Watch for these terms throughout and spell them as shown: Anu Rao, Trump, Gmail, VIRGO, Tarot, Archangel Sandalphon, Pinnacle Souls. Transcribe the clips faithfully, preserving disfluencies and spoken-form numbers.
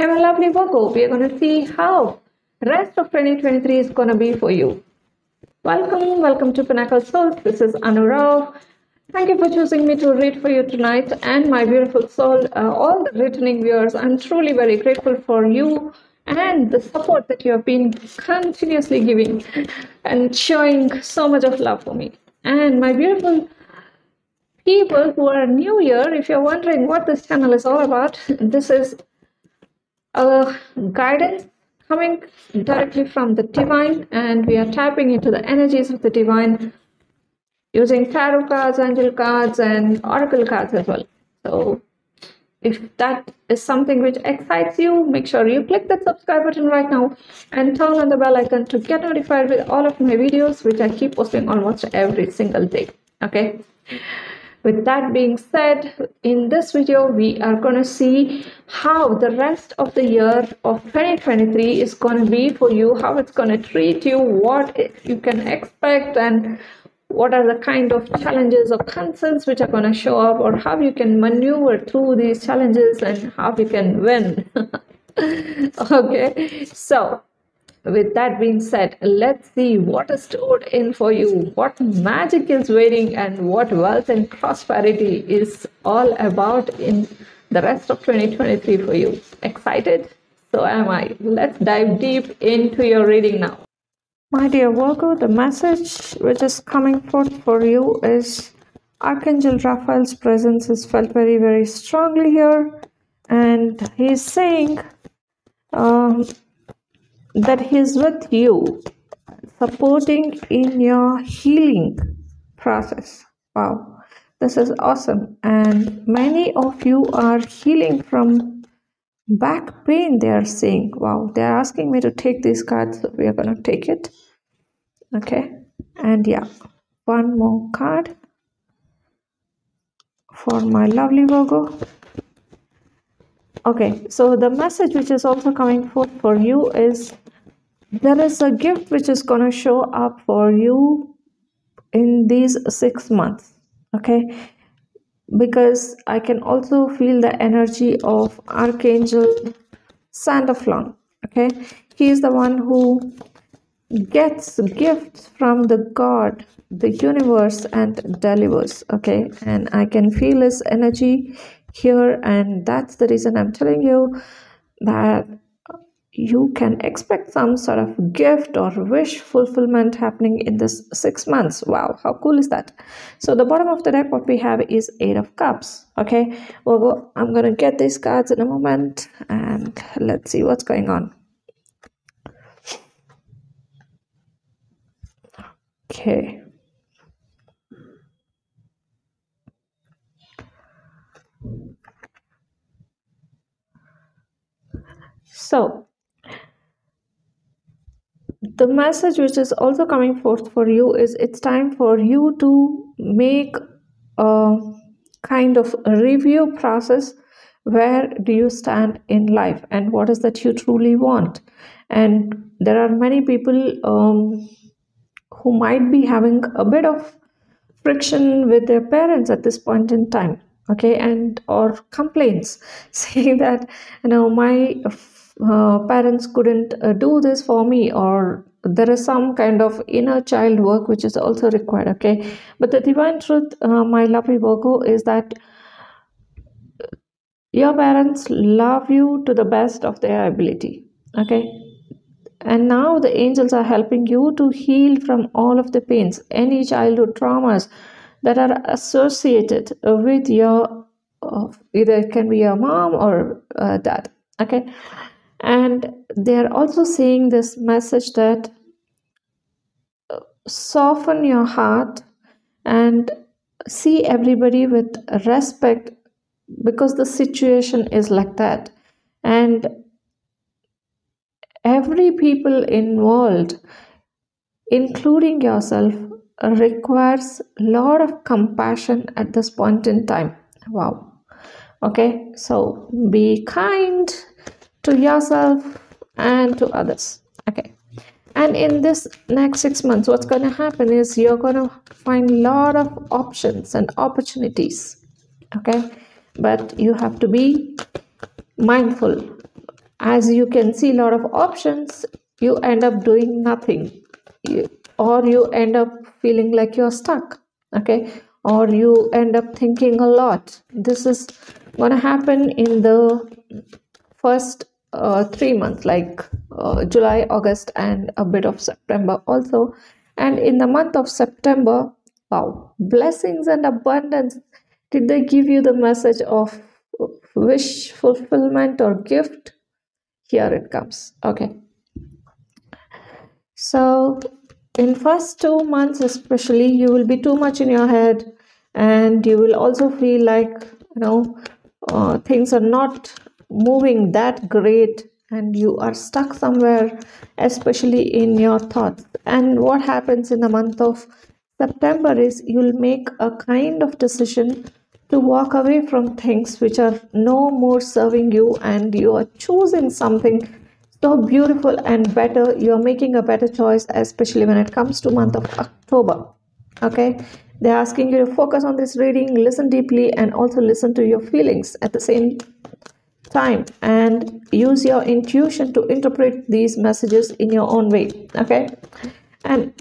Hey my lovely Virgo, we are going to see how rest of twenty twenty-three is going to be for you. Welcome, welcome to Pinnacle Souls. This is Anu Rao. Thank you for choosing me to read for you tonight, and my beautiful soul, uh, all the returning viewers, I'm truly very grateful for you and the support that you have been continuously giving and showing so much of love for me. And my beautiful people who are new here, if you're wondering what this channel is all about, this is a guidance coming directly from the divine, and we are tapping into the energies of the divine using tarot cards, angel cards, and oracle cards as well. So if that is something which excites you, make sure you click that subscribe button right now and turn on the bell icon to get notified with all of my videos, which I keep posting almost every single day. Okay, with that being said, in this video we are going to see how the rest of the year of twenty twenty-three is going to be for you, how it's going to treat you, what you can expect, and what are the kind of challenges or concerns which are going to show up, or how you can maneuver through these challenges and how you can win. Okay, so with that being said, let's see what is stored in for you, what magic is waiting, and what wealth and prosperity is all about in the rest of twenty twenty-three for you. Excited? So am I. Let's dive deep into your reading now. My dear Virgo, the message which is coming forth for you is Archangel Raphael's presence is felt very, very strongly here. And he is saying um, that he is with you, supporting in your healing process. Wow, this is awesome. And many of you are healing from back pain, they are saying. Wow, they are asking me to take these cards, so we are going to take it. Okay, and yeah, one more card for my lovely Virgo. Okay, so the message which is also coming forth for you is there is a gift which is going to show up for you in these six months. Okay, because I can also feel the energy of Archangel Sandalphon. Okay, he is the one who gets gifts from the God, the universe, and delivers. Okay, and I can feel his energy here, and that's the reason I'm telling you that you can expect some sort of gift or wish fulfillment happening in this six months. Wow, how cool is that? So the bottom of the deck, what we have is Eight of Cups. Okay, Virgo, I'm going to get these cards in a moment, and let's see what's going on. Okay. So the message which is also coming forth for you is it's time for you to make a kind of review process. Where do you stand in life, and what is that you truly want? And there are many people um, who might be having a bit of friction with their parents at this point in time. Okay, and or complaints saying that, you know, my Uh, parents couldn't uh, do this for me, or there is some kind of inner child work which is also required. Okay, but the divine truth, uh, my lovely Virgo, is that your parents love you to the best of their ability. Okay, and now the angels are helping you to heal from all of the pains, any childhood traumas that are associated with your uh, either it can be your mom or uh, dad. Okay, and they are also saying this message that soften your heart and see everybody with respect, because the situation is like that, and every people involved, including yourself, requires a lot of compassion at this point in time. Wow. Okay, so be kind to yourself and to others. Okay, and in this next six months, what's going to happen is you're going to find a lot of options and opportunities. Okay, but you have to be mindful as you can see a lot of options, you end up doing nothing, or you end up feeling like you're stuck, okay, or you end up thinking a lot. This is going to happen in the first uh, three months, like uh, July, August, and a bit of September also. And in the month of September, wow, blessings and abundance. Did they give you the message of wish fulfillment or gift? Here it comes. Okay. So in first two months especially, you will be too much in your head, and you will also feel like, you know, uh, things are not moving that great, and you are stuck somewhere, especially in your thoughts. And what happens in the month of September is you'll make a kind of decision to walk away from things which are no more serving you, and you are choosing something so beautiful and better. You're making a better choice, especially when it comes to month of October. Okay, they're asking you to focus on this reading, listen deeply, and also listen to your feelings at the same time, and use your intuition to interpret these messages in your own way. Okay, and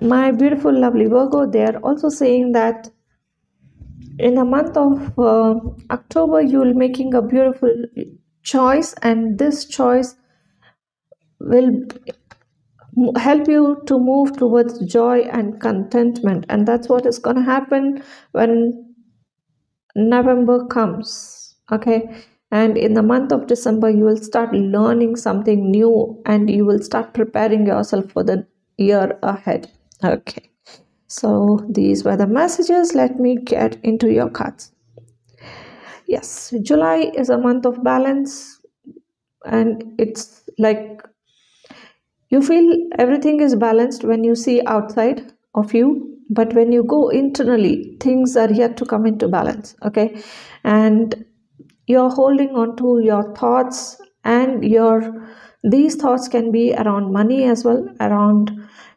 my beautiful lovely Virgo, they are also saying that in the month of uh, October, you will be making a beautiful choice, and this choice will help you to move towards joy and contentment. And that's what is going to happen when November comes, okay? And in the month of December, you will start learning something new, and you will start preparing yourself for the year ahead, okay? So these were the messages. Let me get into your cards. Yes, July is a month of balance, and it's like you feel everything is balanced when you see outside of you, but when you go internally, things are yet to come into balance, okay? And you're holding on to your thoughts, and your these thoughts can be around money as well, around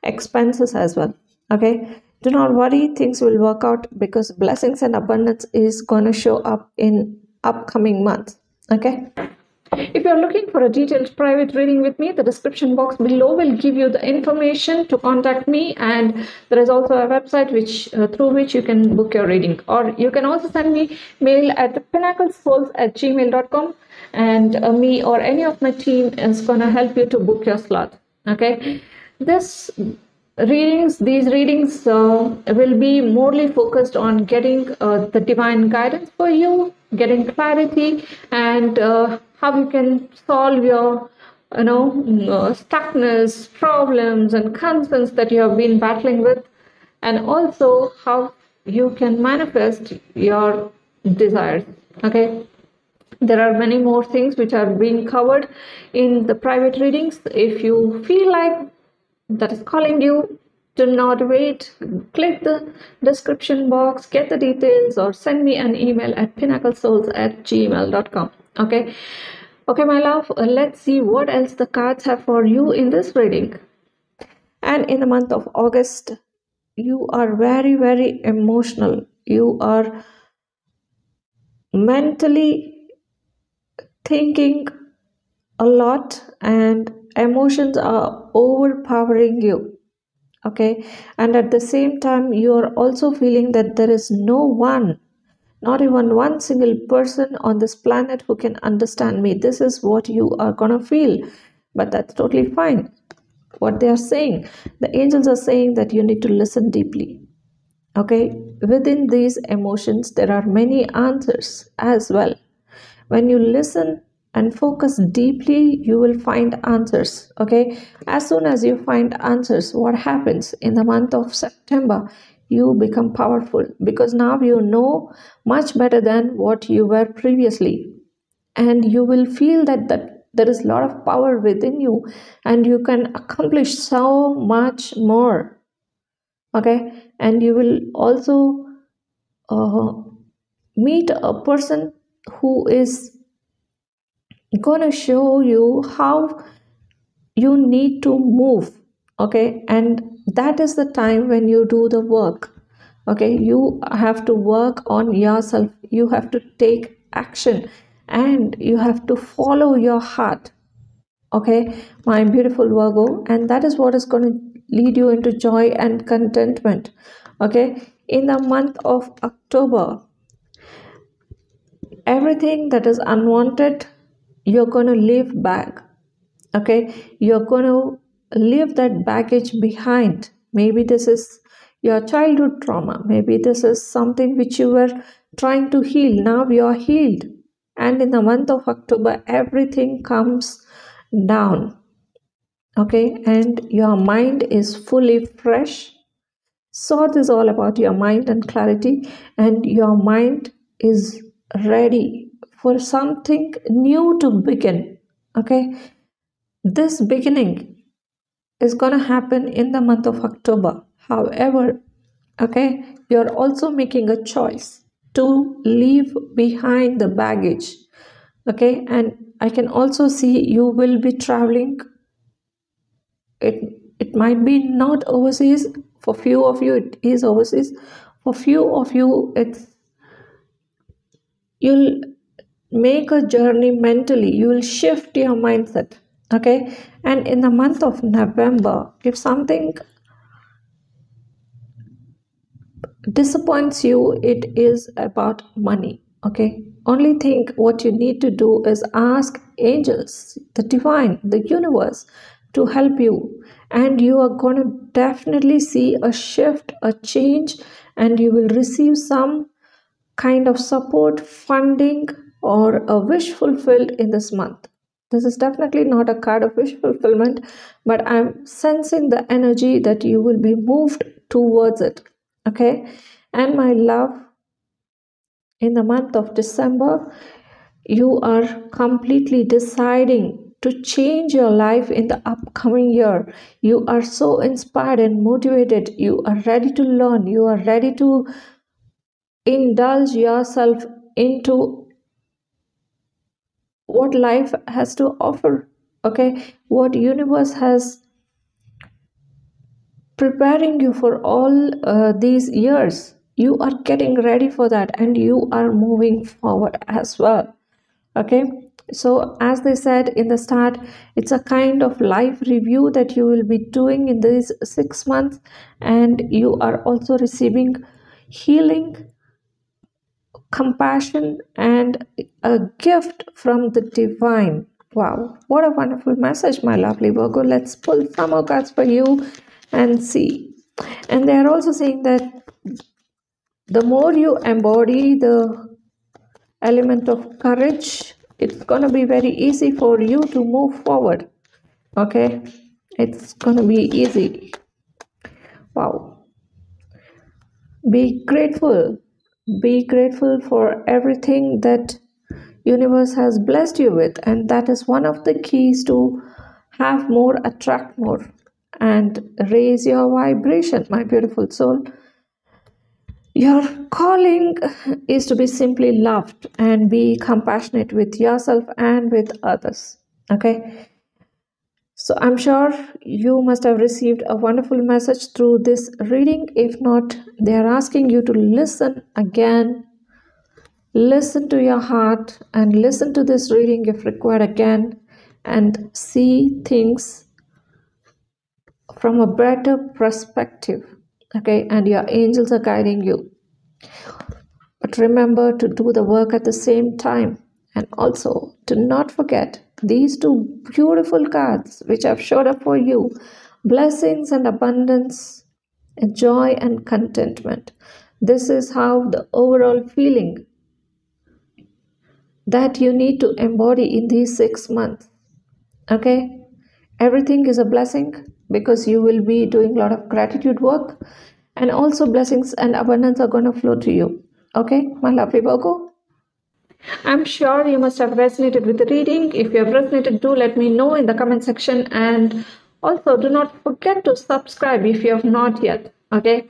expenses as well, okay? Do not worry, things will work out, because blessings and abundance is going to show up in upcoming months, okay? If you are looking for a detailed private reading with me, the description box below will give you the information to contact me, and there is also a website which uh, through which you can book your reading, or you can also send me mail at pinnacle souls at gmail dot com, and uh, me or any of my team is going to help you to book your slot, okay? This readings these readings uh, will be morely focused on getting uh, the divine guidance for you, getting clarity, and uh, how you can solve your you know uh, stuckness, problems and concerns that you have been battling with, and also how you can manifest your desires, okay? There are many more things which are being covered in the private readings. If you feel like that is calling you, do not wait. Click the description box, get the details, or send me an email at pinnacle souls at gmail dot com. Okay, okay, my love. Let's see what else the cards have for you in this reading. And in the month of August, you are very, very emotional. You are mentally thinking a lot, and emotions are overpowering you, okay? And at the same time, you are also feeling that there is no one, not even one single person on this planet who can understand me. This is what you are gonna feel, but that's totally fine. What they are saying, the angels are saying that you need to listen deeply, okay? Within these emotions, there are many answers as well. When you listen and focus deeply, you will find answers, okay? As soon as you find answers, what happens in the month of September? You become powerful, because now you know much better than what you were previously, and you will feel that, that there is a lot of power within you, and you can accomplish so much more, okay? And you will also uh, meet a person who is gonna show you how you need to move, okay? And that is the time when you do the work, okay? You have to work on yourself, you have to take action, and you have to follow your heart, Okay, my beautiful Virgo, and that is what is going to lead you into joy and contentment. Okay, in the month of October, everything that is unwanted, you're going to leave back. Okay, you're going to leave that baggage behind. Maybe this is your childhood trauma. Maybe this is something which you were trying to heal. Now you are healed. And in the month of October, everything comes down. Okay, and your mind is fully fresh. So this is all about your mind and clarity. And your mind is ready for something new to begin. Okay, this beginning is going to happen in the month of October. However, okay, you're also making a choice to leave behind the baggage. Okay, and I can also see you will be traveling. It, it might be not overseas. For few of you, it is overseas. For few of you, it's you'll make a journey mentally. You will shift your mindset. Okay, and in the month of November, if something disappoints you, it is about money. Okay, only think what you need to do is ask angels, the divine, the universe to help you, and you are going to definitely see a shift, a change, and you will receive some kind of support, funding, or a wish fulfilled in this month. This is definitely not a card of wish fulfillment, but I'm sensing the energy that you will be moved towards it. Okay, and my love, in the month of December, you are completely deciding to change your life in the upcoming year. You are so inspired and motivated. You are ready to learn. You are ready to indulge yourself into what life has to offer. Okay, what universe has preparing you for all uh, these years. You are getting ready for that, and you are moving forward as well. Okay, so as they said in the start, it's a kind of life review that you will be doing in these six months, and you are also receiving healing, compassion, and a gift from the divine. Wow, what a wonderful message, my lovely Virgo. Let's pull some more cards for you and see. And they are also saying that the more you embody the element of courage, it's gonna be very easy for you to move forward. Okay, it's gonna be easy. Wow, be grateful, be grateful for everything that universe has blessed you with, and that is one of the keys to have more, attract more, and raise your vibration, my beautiful soul. Your calling is to be simply loved and be compassionate with yourself and with others. Okay, so I'm sure you must have received a wonderful message through this reading. If not, they are asking you to listen again, listen to your heart, and listen to this reading if required again, and see things from a better perspective. Okay, and your angels are guiding you, but remember to do the work at the same time, and also to not forget these two beautiful cards which have showed up for you: blessings and abundance, and joy and contentment. This is how the overall feeling that you need to embody in these six months. Okay, everything is a blessing because you will be doing a lot of gratitude work, and also blessings and abundance are going to flow to you. Okay, my lovely Virgo, I'm sure you must have resonated with the reading. If you have resonated, do let me know in the comment section, and also do not forget to subscribe if you have not yet. Okay,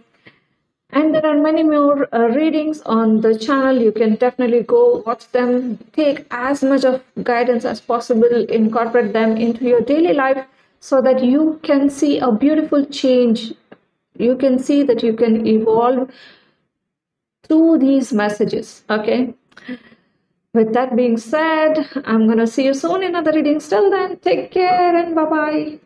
and there are many more uh, readings on the channel. You can definitely go watch them. Take as much of guidance as possible, incorporate them into your daily life, so that you can see a beautiful change. You can see that you can evolve through these messages. Okay, With that being said, I'm going to see you soon in another reading. Till then, take care and bye-bye.